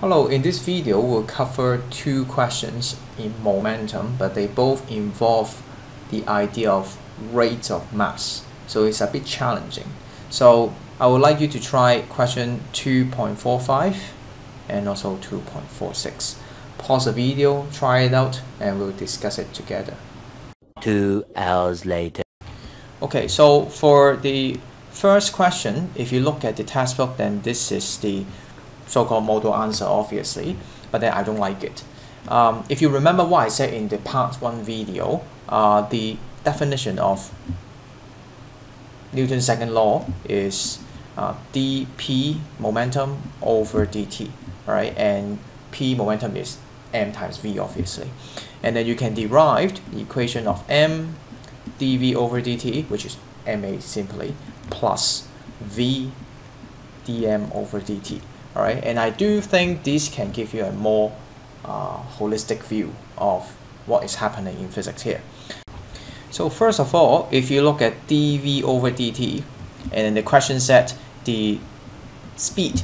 Hello, in this video we'll cover two questions in momentum, but they both involve the idea of rate of mass, so it's a bit challenging. So I would like you to try question 2.45 and also 2.46. Pause the video, try it out, and we'll discuss it together. 2 hours later. Okay, so for the first question, if you look at the textbook, then this is the so-called model answer, obviously, but then I don't like it. If you remember what I said in the part 1 video, the definition of Newton's second law is dp momentum over dt, right? And p momentum is m times v, obviously. And then you can derive the equation of m dv over dt, which is ma simply, plus v dm over dt. All right, and I do think this can give you a more holistic view of what is happening in physics here. So first of all, if you look at dv over dt, and then the question said the speed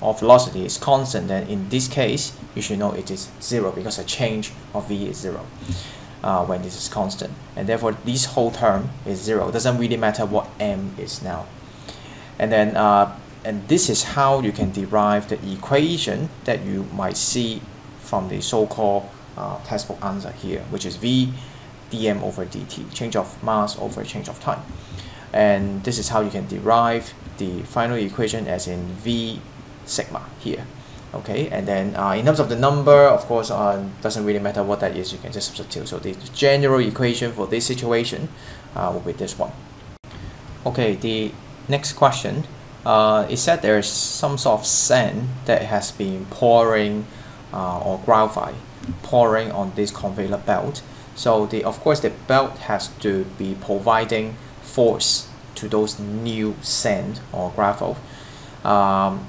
or velocity is constant, then in this case you should know it is zero, because a change of v is zero when this is constant, and therefore this whole term is zero. It doesn't really matter what m is now. And then and this is how you can derive the equation that you might see from the so-called textbook answer here, which is v dm over dt, change of mass over change of time. And this is how you can derive the final equation, as in v sigma here. Okay, and then in terms of the number, of course, doesn't really matter what that is, you can just substitute. So the general equation for this situation will be this one. Okay, the next question. It said there is some sort of sand that has been pouring or graphite pouring on this conveyor belt. So of course the belt has to be providing force to those new sand or gravel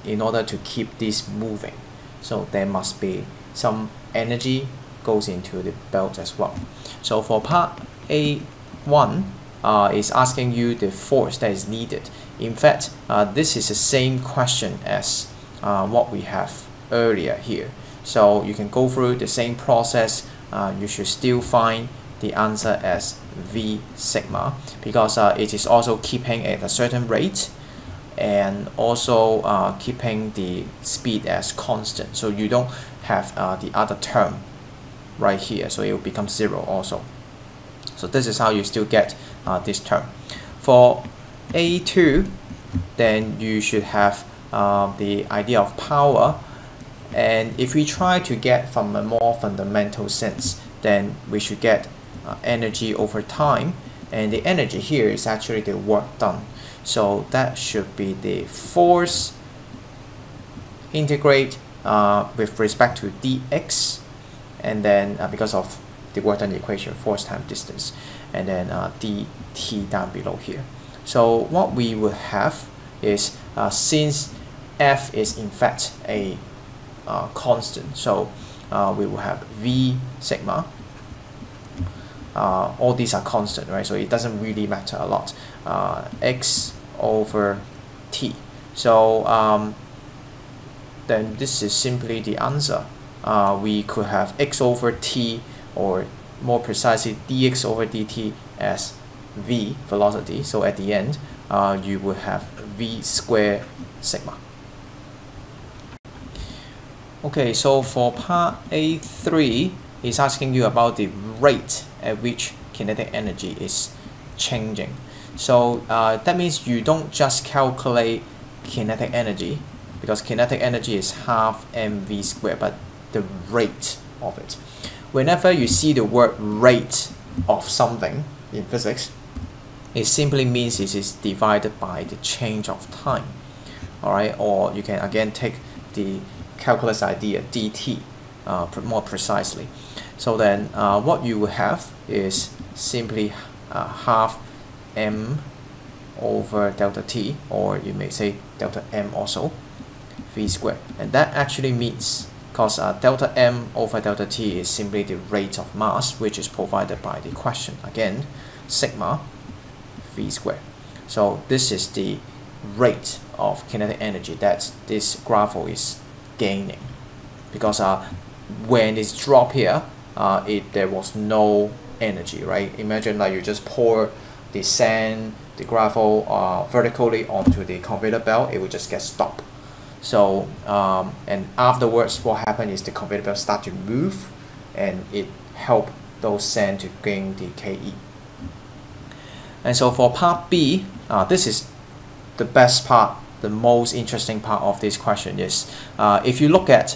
in order to keep this moving. So there must be some energy goes into the belt as well. So for part A1, it's asking you the force that is needed. In fact, this is the same question as what we have earlier here. So you can go through the same process. You should still find the answer as V sigma, because it is also keeping at a certain rate, and also keeping the speed as constant. So you don't have the other term right here, so it will become zero also. So this is how you still get this term. For A2, then you should have the idea of power, and if we try to get from a more fundamental sense, then we should get energy over time, and the energy here is actually the work done. So that should be the force integrate with respect to dx, and then because of the work done equation, force times distance, and then dt down below here. So what we would have is, since F is in fact a constant, so we will have V sigma. All these are constant, right? So it doesn't really matter a lot. X over T. So then this is simply the answer. We could have X over T, or more precisely dx over dt, as v velocity. So at the end you would have v square sigma. Okay, so for part A3, it's asking you about the rate at which kinetic energy is changing. So that means you don't just calculate kinetic energy, because kinetic energy is half mv squared, but the rate of it. Whenever you see the word rate of something in physics, it simply means it is divided by the change of time. All right, or you can again take the calculus idea, dt, more precisely. So then what you will have is simply half m over delta t, or you may say delta m also, v squared. And that actually means, because delta m over delta t is simply the rate of mass, which is provided by the question, again, sigma v squared. So this is the rate of kinetic energy that this gravel is gaining because when it's dropped here, there was no energy, right? Imagine like you just pour the sand, the gravel vertically onto the conveyor belt, it will just get stopped. So and afterwards what happened is the conveyor belt start to move, and it helped those sand to gain the KE. And so for part B, this is the best part, the most interesting part of this question is if you look at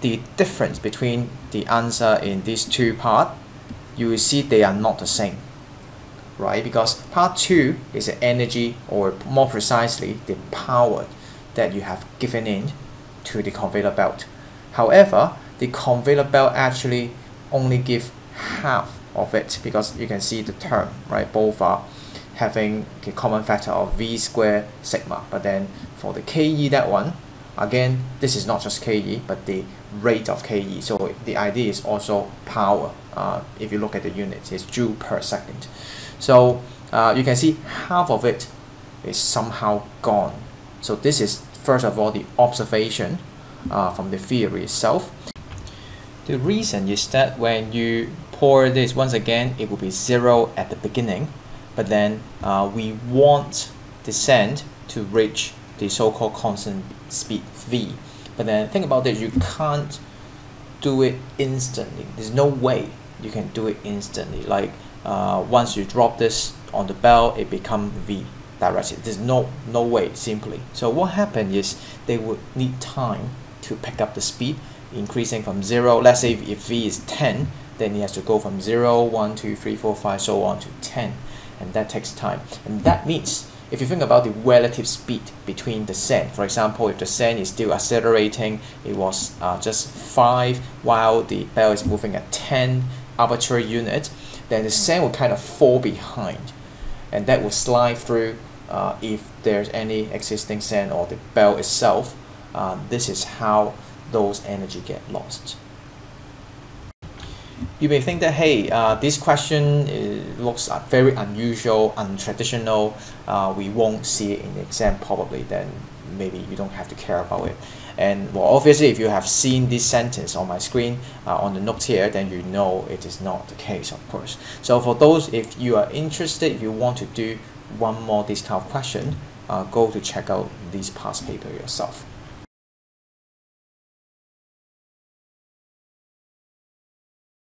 the difference between the answer in these two parts, you will see they are not the same, right? Because part 2 is the energy, or more precisely the power that you have given in to the conveyor belt. However, the conveyor belt actually only gives half of it, because you can see the term, right? Both are having a common factor of V squared sigma, but then for the KE, that one, again, this is not just KE, but the rate of KE. So the idea is also power. If you look at the units, it's joule per second. So you can see half of it is somehow gone. So this is, first of all, the observation from the theory itself. The reason is that when you pour this, once again, it will be zero at the beginning, but then we want the sand to reach the so-called constant speed V. But then think about this, you can't do it instantly. There's no way you can do it instantly. Like once you drop this on the bell, it becomes V direction. There's no way simply. So what happened is they would need time to pick up the speed, increasing from zero. Let's say if V is 10, then it has to go from 0, 1, 2, 3, 4, 5, so on to 10, and that takes time. And that means if you think about the relative speed between the sand, for example, if the sand is still accelerating, it was just 5 while the bell is moving at 10 arbitrary units, then the sand will kind of fall behind, and that will slide through if there's any existing sand or the bell itself. This is how those energy get lost. You may think that, hey, this question looks very unusual, untraditional, we won't see it in the exam probably, then maybe you don't have to care about it. And well, obviously if you have seen this sentence on my screen, on the notes here, then you know it is not the case, of course. So for those, if you are interested, if you want to do one more this kind of question, go to check out this past paper yourself.